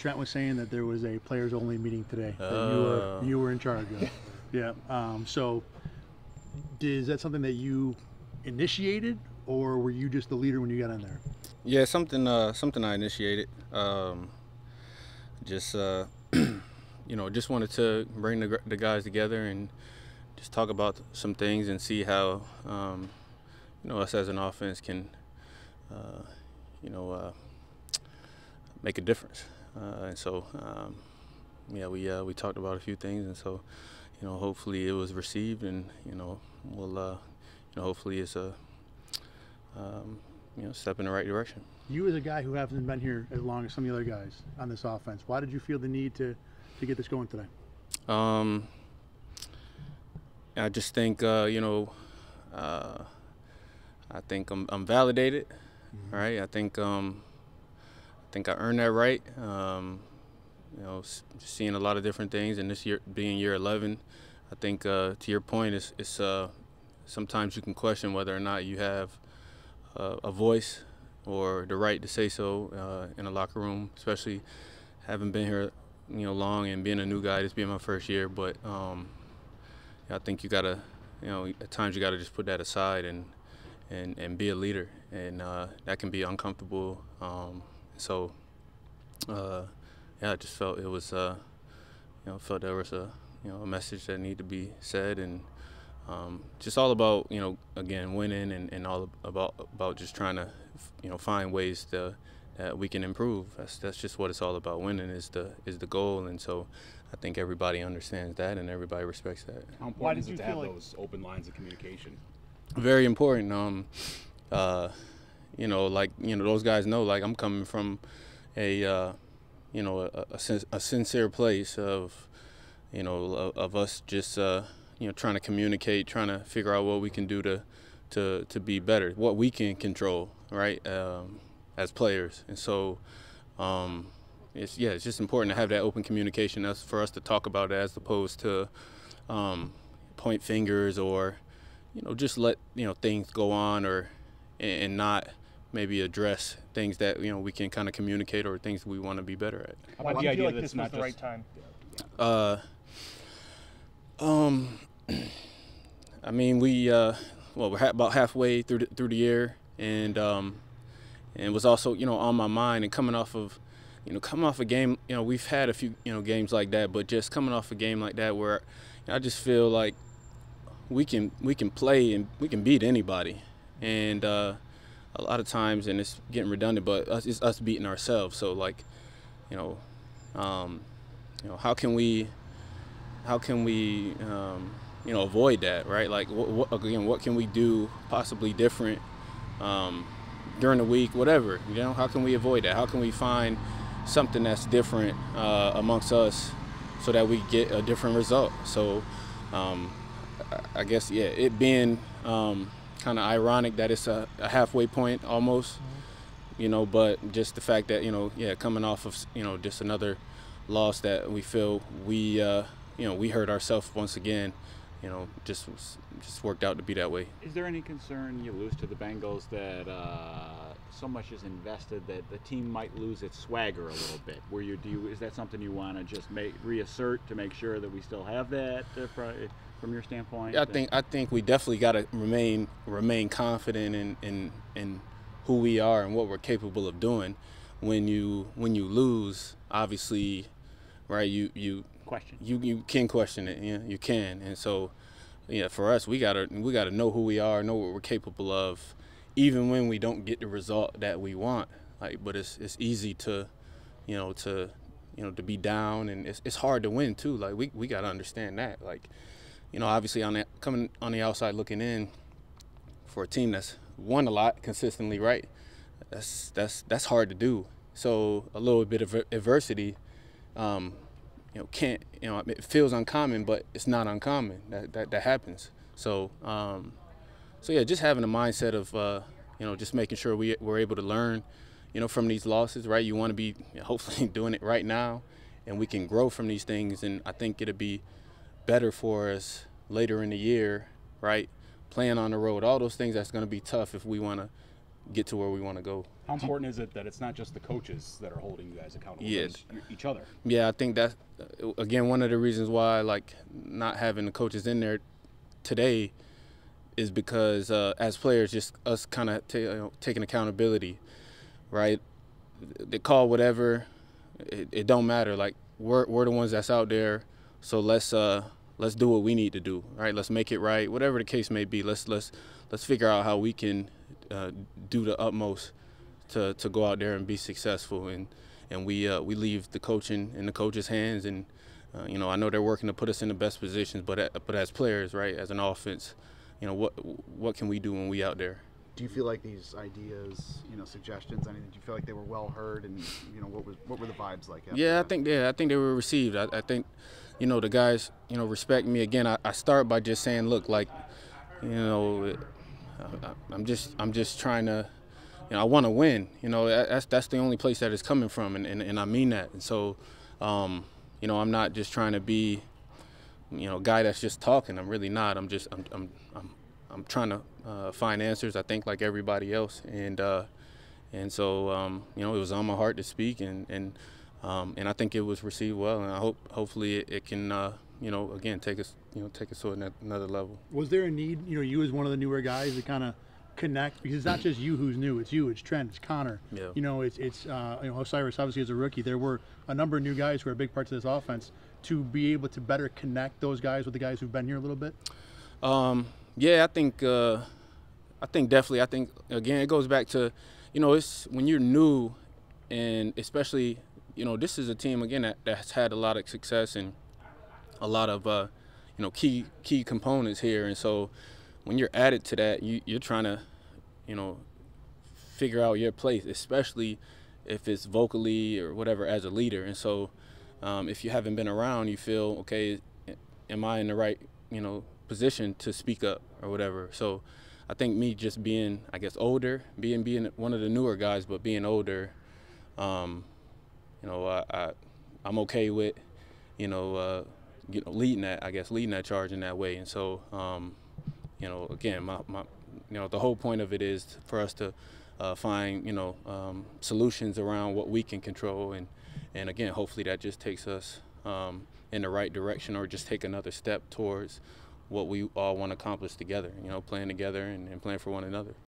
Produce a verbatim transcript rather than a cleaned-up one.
Trent was saying that there was a players-only meeting today that uh. you were you were in charge of. Yeah. Um, so, is that something that you initiated, or were you just the leader when you got in there? Yeah, something uh, something I initiated. Um, just uh, you know, just wanted to bring the, the guys together and just talk about some things and see how um, you know, us as an offense can uh, you know uh, make a difference. Uh, and so um, yeah, we uh, we talked about a few things, and so you know, hopefully it was received, and you know, we'll uh, you know, hopefully it's a um, you know, step in the right direction. You, as a guy who hasn't been here as long as some of the other guys on this offense, why did you feel the need to, to get this going today? Um, I just think, uh, you know, uh, I think I'm, I'm validated, mm-hmm. right? I think um, I think I earned that right. Um, you know, seeing a lot of different things, and this year being year eleven, I think uh, to your point, it's, it's uh, sometimes you can question whether or not you have Uh, a voice or the right to say so uh, in a locker room, especially having been here, you know, long and being a new guy. This being my first year, but um, I think you gotta, you know, at times you gotta just put that aside and and and be a leader, and uh, that can be uncomfortable. Um, so uh, yeah, I just felt it was, uh, you know, felt there was a, you know, a message that needed to be said, and. Um, just all about, you know, again, winning, and, and all about about just trying to, you know, find ways to, that we can improve. That's that's just what it's all about. Winning is the is the goal, and so I think everybody understands that and everybody respects that. How important Why did is it you to have like those open lines of communication? Very important. Um, uh, you know, like you know, those guys know. Like I'm coming from a, uh, you know, a, a, a sincere place of, you know, of, of us just. Uh, you know, trying to communicate, trying to figure out what we can do to, to, to be better, what we can control, right, um, as players. And so, um, it's, yeah, it's just important to have that open communication as, for us to talk about it, as opposed to um, point fingers or, you know, just let, you know, things go on, or, and, and not maybe address things that, you know, we can kind of communicate, or things we want to be better at. Why do you feel like this was the right time? Uh, um... I mean, we uh, well, we're ha about halfway through the, through the year, and um, and it was also, you know, on my mind, and coming off of, you know, coming off a game, you know, we've had a few, you know, games like that, but just coming off a game like that where, you know, I just feel like we can we can play and we can beat anybody, and uh, a lot of times, and it's getting redundant, but us, it's us beating ourselves. So like, you know, um, you know, how can we, how can we um, you know, avoid that, right? Like, what, what, again, what can we do possibly different um, during the week, whatever, you know? How can we avoid that? How can we find something that's different uh, amongst us so that we get a different result? So um, I guess, yeah, it being um, kind of ironic that it's a, a halfway point almost, mm-hmm. you know, but just the fact that, you know, yeah, coming off of, you know, just another loss that we feel we, uh, you know, we hurt ourselves once again. You know, just just worked out to be that way. Is there any concern you lose to the Bengals that uh, so much is invested that the team might lose its swagger a little bit? Where you do, you, is that something you want to just make, reassert to make sure that we still have that uh, from your standpoint? I think I think we definitely got to remain remain confident in, in in who we are and what we're capable of doing. When you when you lose, obviously, right? You you. Question. You you can question it, yeah, you can, and so, yeah, for us, we gotta we gotta know who we are, know what we're capable of, even when we don't get the result that we want. Like, but it's it's easy to, you know, to, you know, to be down, and it's it's hard to win too. Like we we gotta understand that. Like, you know, obviously on the, coming on the outside looking in, for a team that's won a lot consistently, right? That's that's that's hard to do. So a little bit of adversity. Um, You know, can't, you know, it feels uncommon, but it's not uncommon that that, that happens. So, um, so yeah, just having a mindset of, uh, you know, just making sure we we're able to learn, you know, from these losses, right? You want to be hopefully doing it right now, and we can grow from these things. And I think it'll be better for us later in the year, right? Playing on the road, all those things that's going to be tough if we want to get to where we want to go. How important is it that it's not just the coaches that are holding you guys accountable, yeah, it's each other? Yeah, I think that's, again, one of the reasons why, like, not having the coaches in there today is because uh, as players, just us kind of you know, taking accountability, right? They call whatever, it, it don't matter. Like, we're, we're the ones that's out there, so let's uh, let's do what we need to do, right? Let's make it right, whatever the case may be. Let's let's let's figure out how we can uh, do the utmost to to go out there and be successful. And and we uh, we leave the coaching in the coaches' hands. And uh, you know, I know they're working to put us in the best positions, but at, but as players, right, as an offense, you know, what what can we do when we out there? Do you feel like these ideas, you know, suggestions, I mean, do you feel like they were well heard, and you know, what was what were the vibes like? Yeah, that? I think yeah, I think they were received. I, I think, you know, the guys, you know, respect me. Again, I, I start by just saying, look, like, you know, I, I'm just I'm just trying to, you know, I want to win. You know, that's that's the only place that it's coming from, and and, and I mean that. And so, um, you know, I'm not just trying to be, you know, a guy that's just talking. I'm really not. I'm just I'm I'm I'm, I'm trying to uh, find answers, I think, like everybody else, and uh, and so um, you know, it was on my heart to speak, and and um, and I think it was received well, and I hope hopefully it, it can uh, you know, again, take us you know take us to another level. Was there a need, you know, you as one of the newer guys to kind of connect, because it's not just you who's new, it's you, it's Trent, it's Connor, yeah. you know, it's it's uh, you know, Osiris obviously as a rookie. There were a number of new guys who are big parts of this offense. To be able to better connect those guys with the guys who've been here a little bit. Um, yeah, I think uh, I think definitely. I think again, it goes back to, you know, it's when you're new, and especially, you know, this is a team again that, that's had a lot of success and a lot of uh, you know, key key components here, and so when you're added to that, you, you're trying to, you know, figure out your place, especially if it's vocally or whatever as a leader, and so. Um, if you haven't been around, you feel, okay, am I in the right, you know, position to speak up or whatever? So I think me just being, I guess, older, being being one of the newer guys, but being older, um, you know, I, I, I'm okay with, you know, uh, you know, leading that, I guess, leading that charge in that way. And so, um, you know, again, my, my, you know, the whole point of it is for us to uh, find, you know, um, solutions around what we can control. And And again, hopefully that just takes us um, in the right direction, or just take another step towards what we all want to accomplish together, you know, playing together and, and playing for one another.